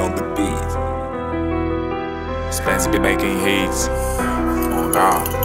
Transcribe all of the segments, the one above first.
on the beat. Spancy be making hits. Oh God.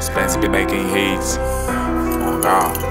Spancy be making hits. Oh God.